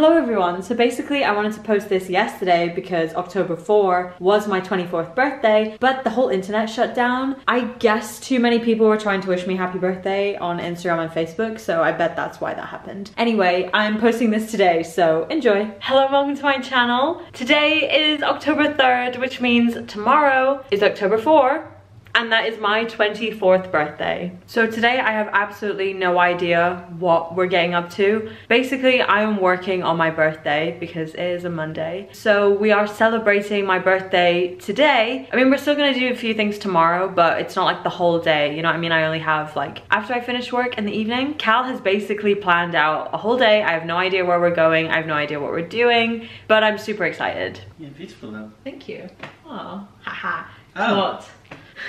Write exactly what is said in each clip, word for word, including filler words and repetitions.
hello everyone. So basically I wanted to post this yesterday because October fourth was my twenty-fourth birthday, but the whole internet shut down. I guess too many people were trying to wish me happy birthday on Instagram and Facebook, so I bet that's why that happened. Anyway, I'm posting this today, so enjoy. Hello, welcome to my channel. Today is October third, which means tomorrow is October fourth. And that is my twenty-fourth birthday. So today I have absolutely no idea what we're getting up to. Basically, I am working on my birthday because it is a Monday. So we are celebrating my birthday today. I mean, we're still gonna do a few things tomorrow, but it's not like the whole day, you know what I mean? I only have like, after I finish work in the evening, Cal has basically planned out a whole day. I have no idea where we're going. I have no idea what we're doing, but I'm super excited. You're beautiful though. Thank you. Aww. Haha. Oh. What?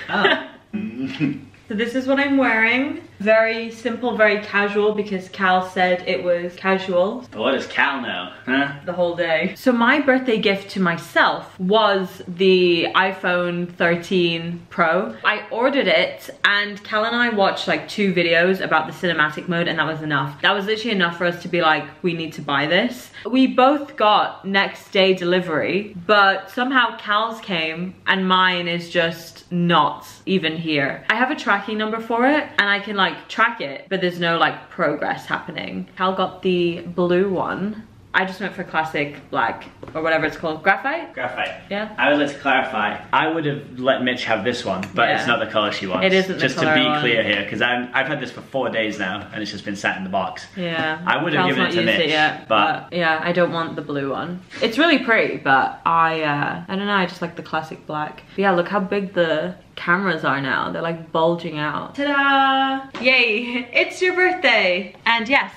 Oh. So this is what I'm wearing. Very simple, very casual, because Cal said it was casual. What does Cal know, huh? The whole day. So my birthday gift to myself was the iPhone thirteen Pro. I ordered it and Cal and I watched like two videos about the cinematic mode and that was enough. That was literally enough for us to be like, we need to buy this. We both got next day delivery, but somehow Cal's came and mine is just not even here. I have a tracking number for it and I can like track it, but there's no like progress happening. Cal got the blue one. I just went for classic black or whatever it's called. Graphite? Graphite. Yeah. I would like to clarify. I would have let Mitch have this one, but yeah, it's not the color she wants. It isn't the just color. Just to be one. Clear here, because I've had this for four days now and it's just been sat in the box. Yeah. I would have Cal's given it to Mitch, it yet, but... but yeah, I don't want the blue one. It's really pretty, but I uh, I don't know. I just like the classic black. But yeah, look how big the cameras are now. They're like bulging out. Ta-da! Yay! It's your birthday, and yes,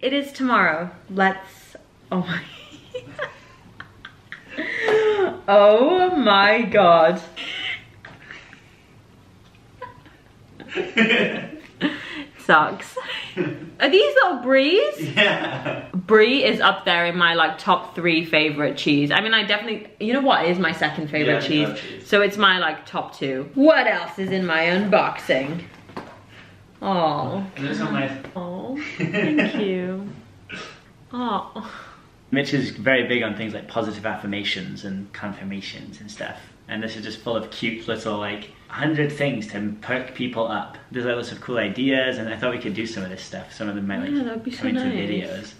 it is tomorrow. Let's. Oh my. Oh my god. Sucks. Are these little Bries? Yeah. Brie is up there in my like top three favorite cheese. I mean, I definitely, you know what is my second favorite yeah, cheese? cheese? So it's my like top two. What else is in my unboxing? Oh. Oh, thank you. Oh. Mitch is very big on things like positive affirmations and confirmations and stuff. And this is just full of cute little like one hundred things to perk people up. There's a list of cool ideas and I thought we could do some of this stuff. Some of them might like yeah, come so into nice. videos.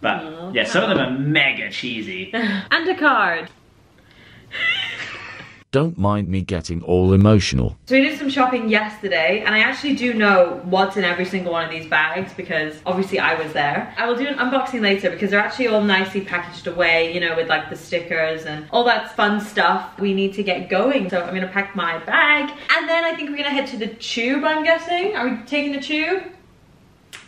But aww, yeah, some of them are mega cheesy. And a card. Don't mind me getting all emotional. So we did some shopping yesterday and I actually do know what's in every single one of these bags because obviously I was there. I will do an unboxing later because they're actually all nicely packaged away, you know, with like the stickers and all that fun stuff. We need to get going. So I'm gonna pack my bag and then I think we're gonna head to the tube, I'm guessing. Are we taking the tube?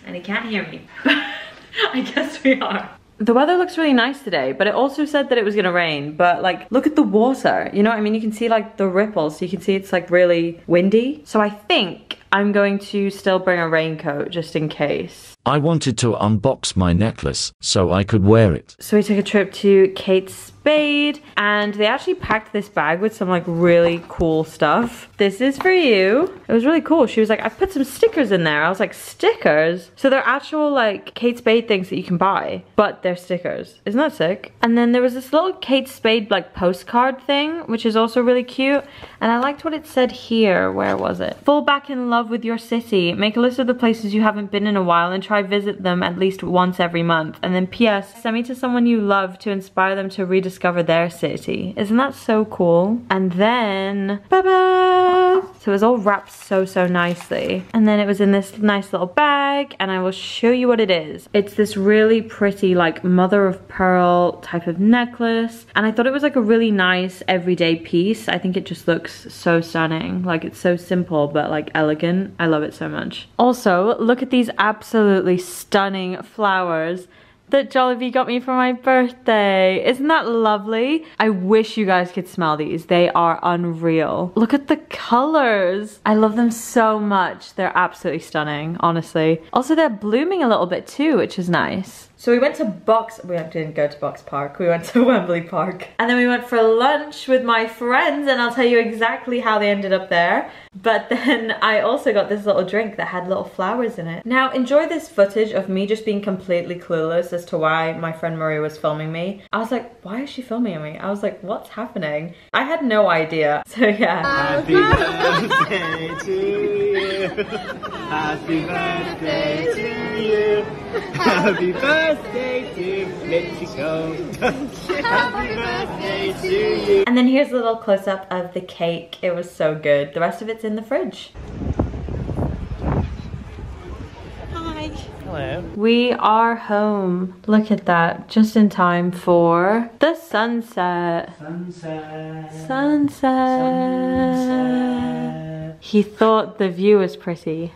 And he can't hear me. I guess we are. The weather looks really nice today, but it also said that it was gonna rain, but like, look at the water, you know what I mean? You can see like the ripples, so you can see it's like really windy. So I think I'm going to still bring a raincoat just in case. I wanted to unbox my necklace so I could wear it. So we took a trip to Kate Spade and they actually packed this bag with some like really cool stuff. This is for you. It was really cool. She was like, I put some stickers in there. I was like, stickers? So they're actual like Kate Spade things that you can buy, but they're stickers. Isn't that sick? And then there was this little Kate Spade like postcard thing, which is also really cute. And I liked what it said here. Where was it? Fall back in love with your city. Make a list of the places you haven't been in a while and try visit them at least once every month. And then P S send me to someone you love to inspire them to rediscover their city. Isn't that so cool? And then, ba-ba! So it was all wrapped so, so nicely. And then it was in this nice little bag and I will show you what it is. It's this really pretty like mother of pearl type of necklace. And I thought it was like a really nice everyday piece. I think it just looks so stunning. Like it's so simple, but like elegant. I love it so much. Also, look at these absolutely stunning flowers that Jollibee got me for my birthday. Isn't that lovely? I wish you guys could smell these. They are unreal. Look at the colors. I love them so much. They're absolutely stunning, honestly. Also, they're blooming a little bit too, which is nice. So we went to Box, we didn't go to Box Park, we went to Wembley Park. And then we went for lunch with my friends and I'll tell you exactly how they ended up there. But then I also got this little drink that had little flowers in it. Now enjoy this footage of me just being completely clueless as to why my friend Maria was filming me. I was like, why is she filming me? I was like, what's happening? I had no idea. So yeah. Happy birthday to you. Happy birthday to you. Happy birthday to Mexico. Happy birthday to you. And then here's a little close-up of the cake. It was so good. The rest of it's in the fridge. Hello. We are home. Look at that. Just in time for the sunset. Sunset. Sunset. Sunset. He thought the view was pretty,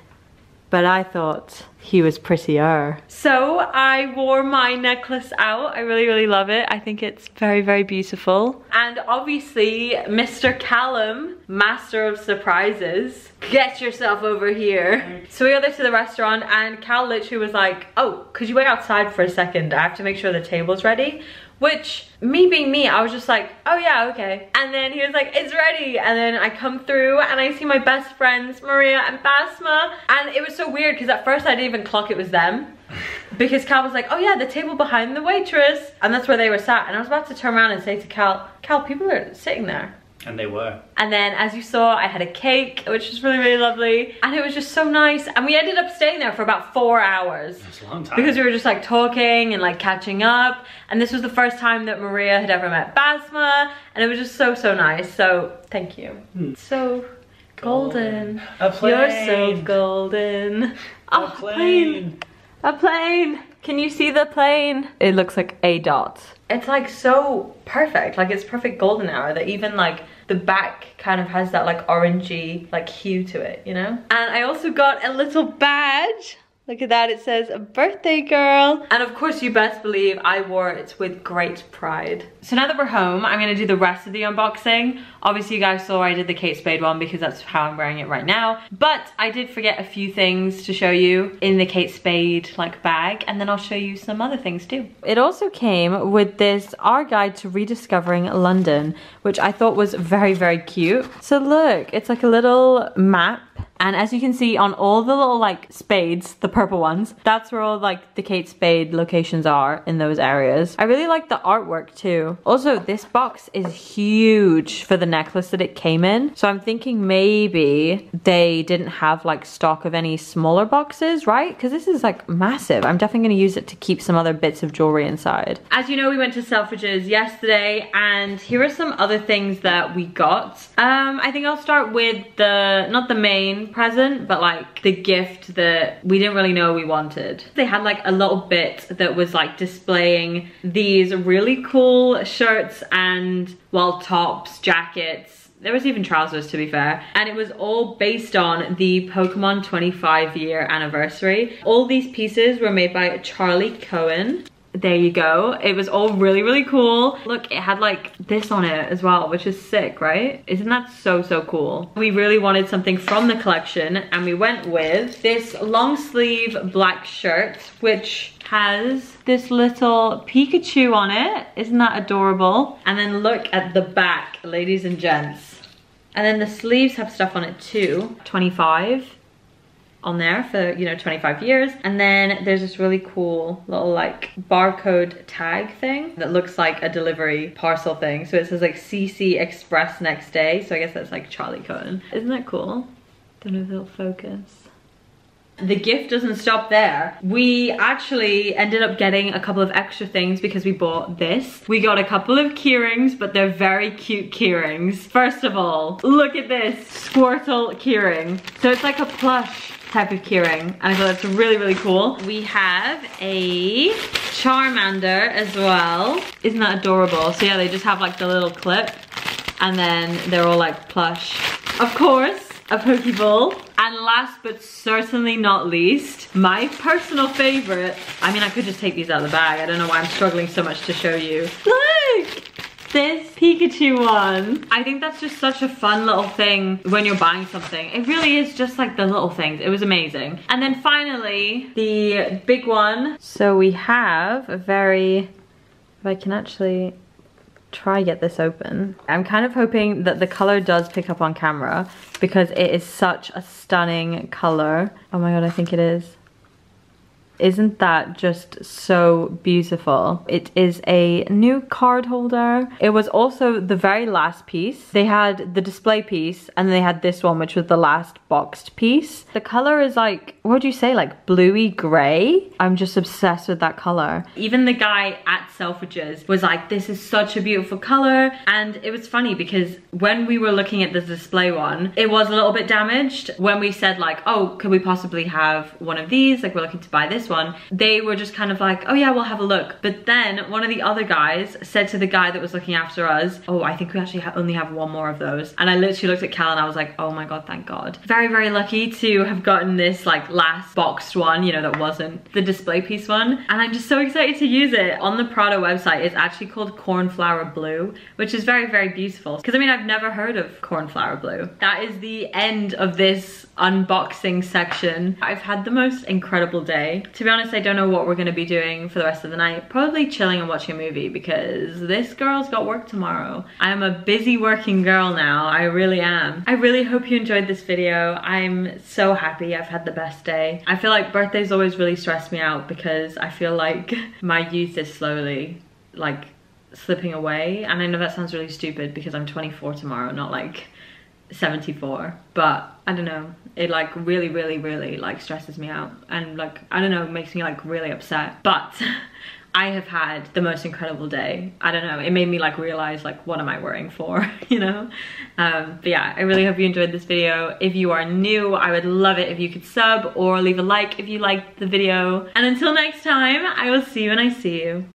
but I thought he was prettier. So I wore my necklace out. I really, really love it. I think it's very, very beautiful. And obviously, Mister Callum, master of surprises, get yourself over here. So we go there to the restaurant and Cal literally was like, oh, could you wait outside for a second? I have to make sure the table's ready. Which, me being me, I was just like, oh yeah, okay. And then he was like, it's ready. And then I come through and I see my best friends, Maria and Basma. And it was so weird because at first I didn't even clock it was them. Because Cal was like, oh yeah, the table behind the waitress. And that's where they were sat. And I was about to turn around and say to Cal, Cal, people are sitting there. And they were. And then, as you saw, I had a cake, which was really, really lovely. And it was just so nice. And we ended up staying there for about four hours. That's a long time. Because we were just like talking and like catching up. And this was the first time that Maria had ever met Basma. And it was just so, so nice. So, thank you. Hmm. So golden. golden. A plane. You're so golden. Oh, a plane. A plane. A plane. Can you see the plane? It looks like a dot. It's like so perfect. Like it's perfect golden hour that even like the back kind of has that like orangey like hue to it, you know? And I also got a little badge. Look at that, it says a birthday girl. And of course you best believe I wore it with great pride. So now that we're home, I'm gonna do the rest of the unboxing. Obviously you guys saw I did the Kate Spade one because that's how I'm wearing it right now. But I did forget a few things to show you in the Kate Spade like bag, and then I'll show you some other things too. It also came with this Our Guide to Rediscovering London, which I thought was very, very cute. So look, it's like a little map. And as you can see on all the little like spades, the purple ones, that's where all like the Kate Spade locations are in those areas. I really like the artwork too. Also, this box is huge for the necklace that it came in. So I'm thinking maybe they didn't have like stock of any smaller boxes, right? Because this is like massive. I'm definitely gonna use it to keep some other bits of jewelry inside. As you know, we went to Selfridges yesterday and here are some other things that we got. Um, I think I'll start with the, not the main present, but like the gift that we didn't really know we wanted. They had like a little bit that was like displaying these really cool shirts and, well, tops, jackets. There was even trousers, to be fair. And it was all based on the Pokemon twenty-five year anniversary. All these pieces were made by Charlie Cohen. There you go. It was all really, really cool. Look, it had like this on it as well, which is sick, right? Isn't that so, so cool? We really wanted something from the collection and we went with this long sleeve black shirt, which has this little Pikachu on it. Isn't that adorable? And then look at the back, ladies and gents. And then the sleeves have stuff on it too. twenty-five on there for, you know, twenty-five years. And then there's this really cool little like barcode tag thing that looks like a delivery parcel thing. So it says like C C Express next day. So I guess that's like Charlie Cohen. Isn't that cool? Don't know if it'll focus. The gift doesn't stop there. We actually ended up getting a couple of extra things because we bought this. We got a couple of keyrings, but they're very cute keyrings. First of all, look at this Squirtle keyring. So it's like a plush type of keyring, and I thought that's really, really cool. We have a Charmander as well. Isn't that adorable? So yeah, they just have like the little clip, and then they're all like plush. Of course, a Pokeball. And last but certainly not least, my personal favorite. I mean, I could just take these out of the bag. I don't know why I'm struggling so much to show you. Look! This Pikachu one. I think that's just such a fun little thing when you're buying something. It really is just like the little things. It was amazing. And then finally, the big one. So we have a very, if I can actually try get this open. I'm kind of hoping that the color does pick up on camera because it is such a stunning color. Oh my God, I think it is. Isn't that just so beautiful? It is a new card holder. It was also the very last piece. They had the display piece and they had this one, which was the last boxed piece. The color is like, what would you say? Like bluey gray? I'm just obsessed with that color. Even the guy at Selfridges was like, this is such a beautiful color. And it was funny because when we were looking at the display one, it was a little bit damaged. When we said like, oh, could we possibly have one of these? Like, we're looking to buy this one. They were just kind of like, oh yeah, we'll have a look. But then one of the other guys said to the guy that was looking after us, oh, I think we actually ha only have one more of those. And I literally looked at Cal and I was like, oh my God, thank God. Very, very lucky to have gotten this like last boxed one, you know, that wasn't the display piece one. And I'm just so excited to use it. On the Prada website, it's actually called Cornflower Blue, which is very, very beautiful. Because I mean, I've never heard of Cornflower Blue. That is the end of this unboxing section. I've had the most incredible day. To be honest, I don't know what we're gonna be doing for the rest of the night. Probably chilling and watching a movie because this girl's got work tomorrow. I am a busy working girl now. I really am. I really hope you enjoyed this video. I'm so happy. I've had the best day. I feel like birthdays always really stress me out because I feel like my youth is slowly like slipping away. And I know that sounds really stupid because I'm twenty-four tomorrow, not like seventy-four, but I don't know, it like really really really like stresses me out and like I don't know, makes me like really upset. But I have had the most incredible day. I don't know, it made me like realize like what am I worrying for, you know? Um, but yeah, I really hope you enjoyed this video. If you are new, I would love it if you could sub or leave a like if you liked the video. And until next time, I will see you when I see you.